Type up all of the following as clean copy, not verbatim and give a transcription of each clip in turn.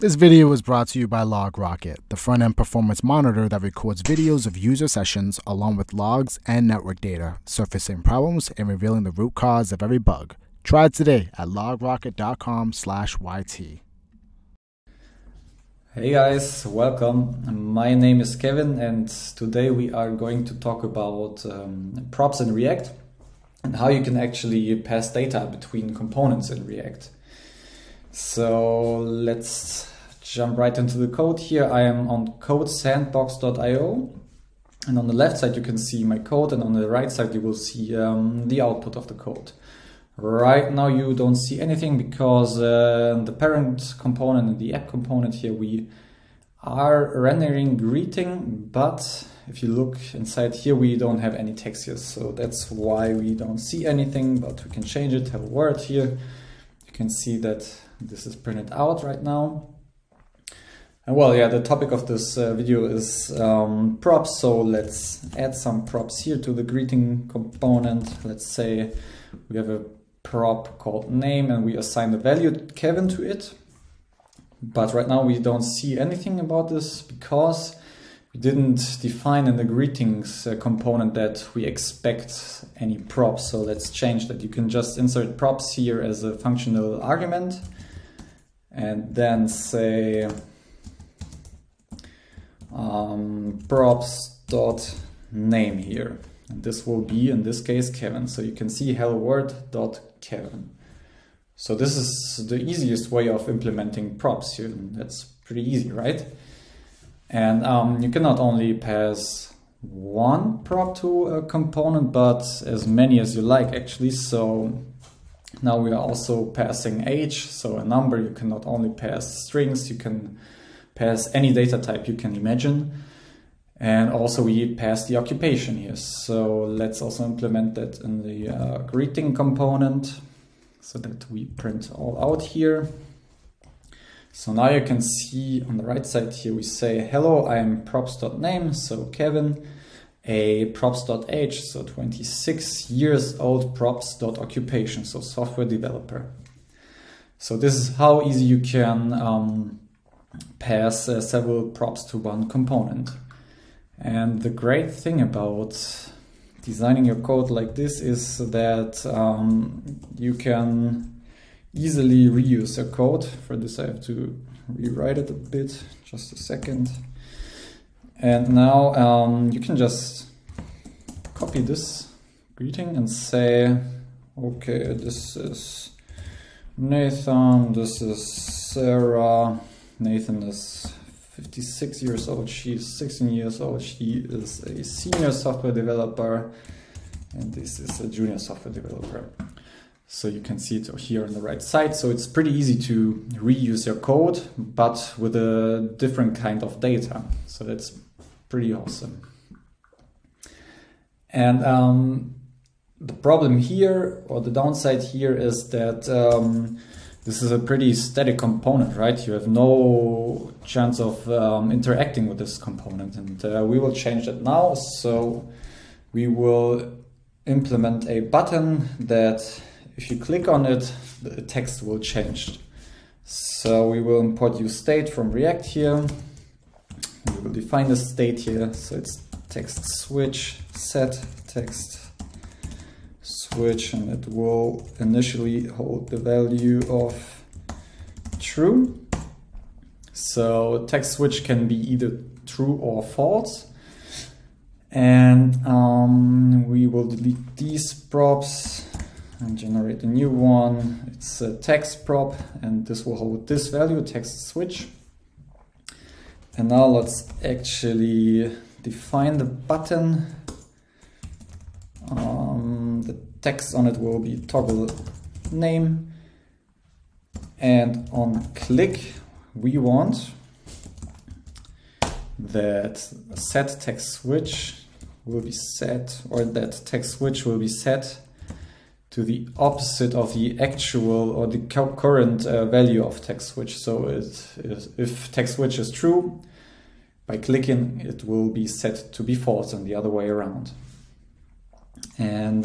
This video was brought to you by LogRocket, the front-end performance monitor that records videos of user sessions along with logs and network data, surfacing problems and revealing the root cause of every bug. Try it today at logrocket.com/YT. Hey guys, welcome. My name is Kevin and today we are going to talk about props in React and how you can actually pass data between components in React. So let's jump right into the code here. I am on codesandbox.io, and on the left side you can see my code, and on the right side you will see the output of the code. Right now you don't see anything because the parent component and the app component here, we are rendering greeting, but if you look inside here we don't have any text here, so that's why we don't see anything, but we can change it, have a word here. You can see that this is printed out right now. And well, yeah, the topic of this video is props, so let's add some props here to the greeting component. Let's say we have a prop called name and we assign the value Kevin to it. But right now we don't see anything about this because we didn't define in the greetings component that we expect any props. So let's change that. You can just insert props here as a functional argument and then say props.name here. And this will be, in this case, Kevin. So you can see hello world.kevin. So this is the easiest way of implementing props here. That's pretty easy, right? And you can not only pass one prop to a component, but as many as you like, actually. So now we are also passing age, so a number. You can not only pass strings, you can pass any data type you can imagine. And also we pass the occupation here. So let's also implement that in the greeting component so that we print all out here. So now you can see on the right side here, we say, hello, I am props.name, so Kevin, a props.age, so 26 years old, props.occupation, so software developer. So this is how easy you can pass several props to one component. And the great thing about designing your code like this is that you can easily reuse your code. For this I have to rewrite it a bit, just a second. And now you can just copy this greeting and say, okay, this is Nathan, this is Sarah. Nathan is 56 years old, she is 16 years old, she is a senior software developer, and this is a junior software developer. So you can see it here on the right side. So it's pretty easy to reuse your code, but with a different kind of data. So that's pretty awesome. And the problem here, or the downside here, is that this is a pretty static component, right? You have no chance of interacting with this component. And we will change that now. So we will implement a button that if you click on it, the text will change. So we will import useState from React here. We will define the state here. So it's text switch, set text switch, and it will initially hold the value of true. So text switch can be either true or false. And we will delete these props and generate a new one. It's a text prop, and this will hold this value, text switch. And now let's actually define the button. The text on it will be toggle name. And on click, we want that set text switch will be set, or that text switch will be set to the opposite of the actual or the current value of text switch. So if text switch is true, by clicking it will be set to be false and the other way around. And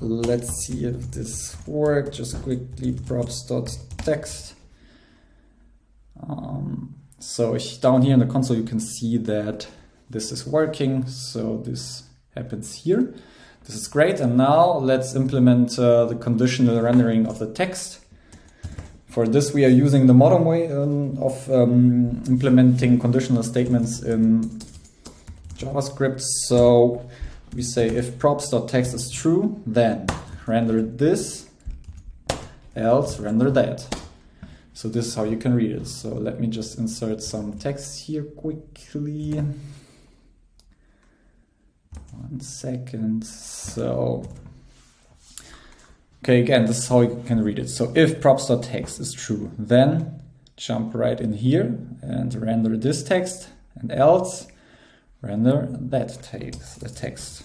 let's see if this works. Just quickly props.text. So down here in the console, you can see that this is working. So this happens here. This is great. And now let's implement the conditional rendering of the text. For this, we are using the modern way of implementing conditional statements in JavaScript. So we say if props.text is true, then render this, else render that. So this is how you can read it. So let me just insert some text here quickly. 1 second. So okay, again, this is how you can read it. So if props.text is true, then jump right in here and render this text, and else render that text.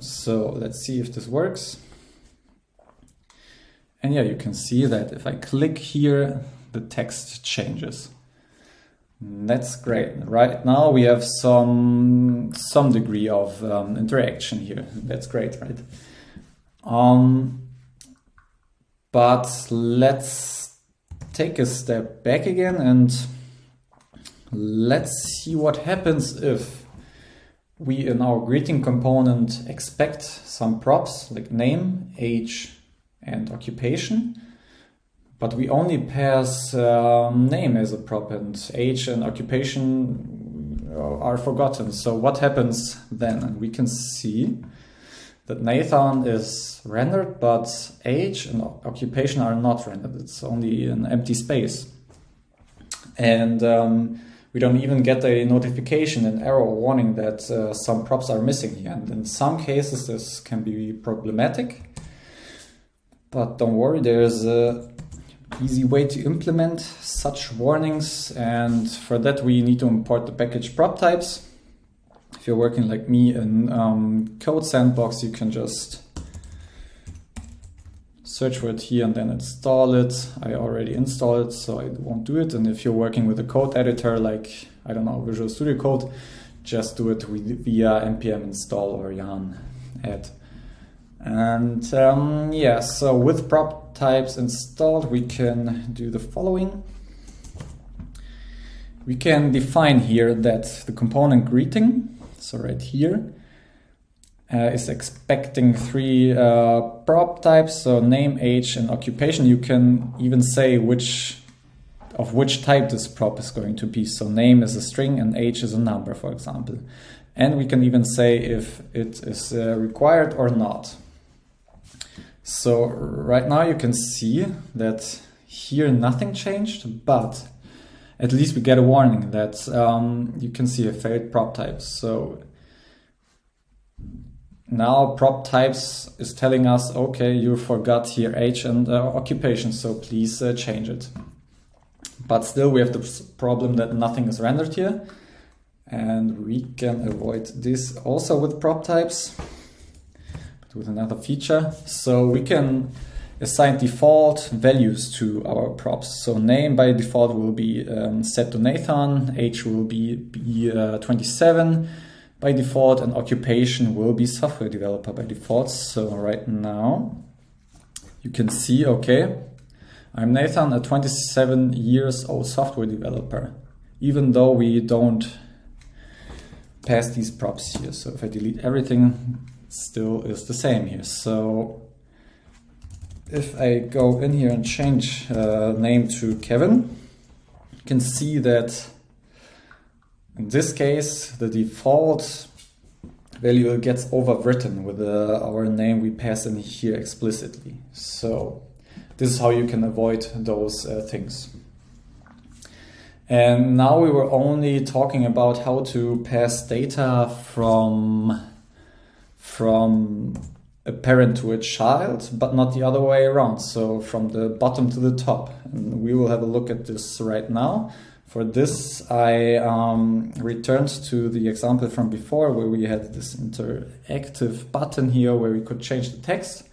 So let's see if this works. And yeah, you can see that if I click here, the text changes. That's great. Right now we have some degree of interaction here. That's great, right? But let's take a step back again and let's see what happens if we in our greeting component expect some props like name, age, and occupation, but we only pass name as a prop, and age and occupation are forgotten. So what happens then? And we can see that Nathan is rendered, but age and occupation are not rendered. It's only an empty space. And we don't even get a notification, an error warning that some props are missing here. And in some cases, this can be problematic. But don't worry, there's an easy way to implement such warnings. And for that, we need to import the package prop types. If you're working like me in Code Sandbox, you can just search for it here and then install it. I already installed it, so I won't do it. And if you're working with a code editor like, I don't know, Visual Studio Code, just do it via npm install or yarn add. And yeah, so with prop types installed, we can do the following. We can define here that the component greeting, so right here, is expecting 3 prop types, so name, age, and occupation. You can even say which type this prop is going to be. So name is a string and age is a number, for example. And we can even say if it is required or not. So right now you can see that here nothing changed, but at least we get a warning that you can see a failed prop type. So now prop types is telling us, okay, you forgot here age and occupation, so please change it. But still we have the problem that nothing is rendered here, and we can avoid this also with prop types, but with another feature. So we can assign default values to our props. So name by default will be set to Nathan, age will be 27 by default, and occupation will be software developer by default. So right now you can see, okay, I'm Nathan, a 27 years old software developer, even though we don't pass these props here. So if I delete everything, it still is the same here. So if I go in here and change name to Kevin, you can see that in this case, the default value gets overwritten with our name we pass in here explicitly. So this is how you can avoid those things. And now we were only talking about how to pass data from a parent to a child, but not the other way around. So from the bottom to the top. And we will have a look at this right now. For this, I returned to the example from before where we had this interactive button here where we could change the text.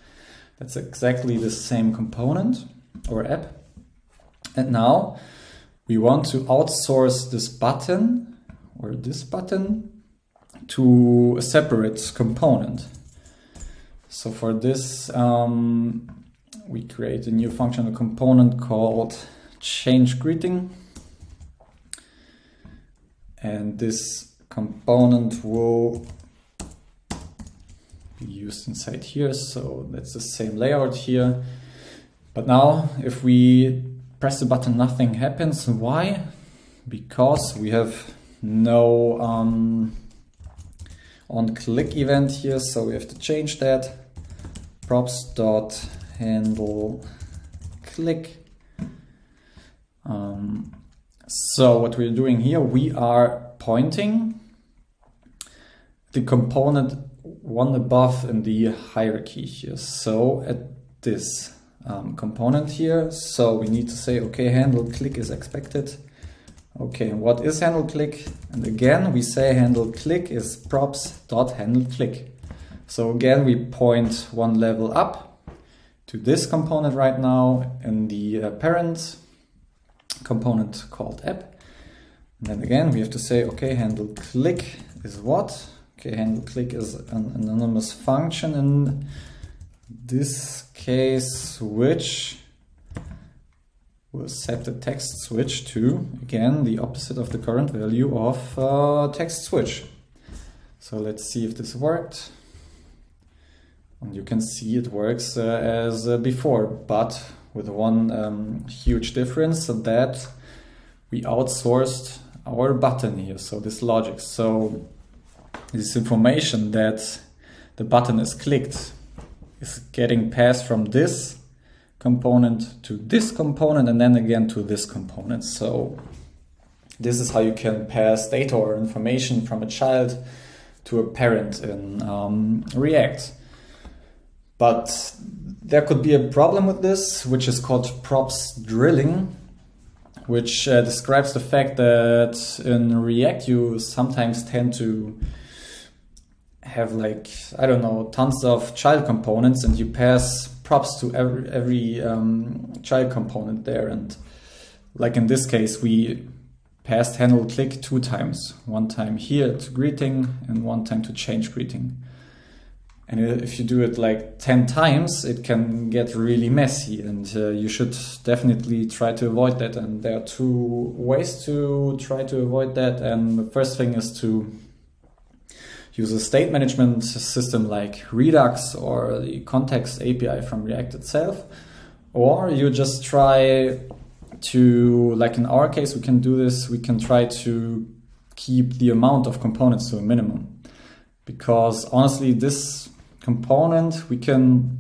That's exactly the same component or app. And now we want to outsource this button or this button to a separate component. So for this, we create a new functional component called change greeting. and this component will be used inside here. So that's the same layout here. But now if we press the button, nothing happens. Why? Because we have no on-click event here, so we have to change that. Props.handleClick. So what we're doing here, we are pointing the component one above in the hierarchy here. So at this component here, so we need to say, okay, handle click is expected. Okay, and what is handle click? And again, we say handle click is props.handleClick. So again, we point one level up to this component right now in the parent component called app. And then again, we have to say, okay, handle click is what? Okay, handle click is an anonymous function in this case, which will set the text switch to, again, the opposite of the current value of text switch. So let's see if this worked. And you can see it works as before, but with one huge difference, so that we outsourced our button here, so this logic. So this information that the button is clicked is getting passed from this component to this component and then again to this component. So this is how you can pass data or information from a child to a parent in React. But there could be a problem with this, which is called props drilling, which describes the fact that in React you sometimes tend to have, like, I don't know, tons of child components, and you pass props to every child component there. And like in this case, we passed handle click 2 times, one time here to greeting and one time to change greeting. And if you do it like 10 times, it can get really messy, and you should definitely try to avoid that. And there are 2 ways to try to avoid that. And the first thing is to use a state management system like Redux or the Context API from React itself. Or you just try to, like in our case, we can do this, we can try to keep the amount of components to a minimum. Because honestly, this component, we can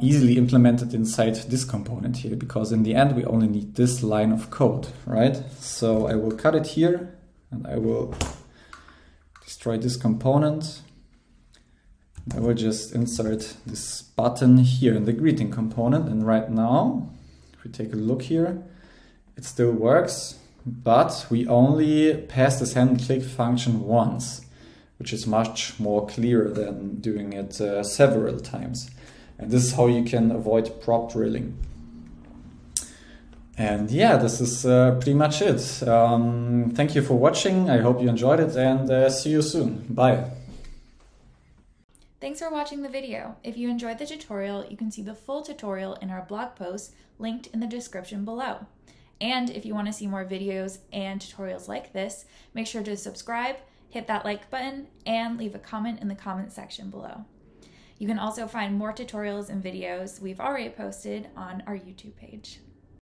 easily implement it inside this component here, because in the end, we only need this line of code, right? So I will cut it here and I will destroy this component. I will just insert this button here in the greeting component. And right now, if we take a look here, it still works, but we only pass this handle click function once, which is much more clear than doing it several times. And this is how you can avoid prop drilling. And yeah, this is pretty much it. Thank you for watching. I hope you enjoyed it, and see you soon. Bye. Thanks for watching the video. If you enjoyed the tutorial, you can see the full tutorial in our blog post linked in the description below. And if you want to see more videos and tutorials like this, make sure to subscribe, hit that like button, and leave a comment in the comment section below. You can also find more tutorials and videos we've already posted on our YouTube page.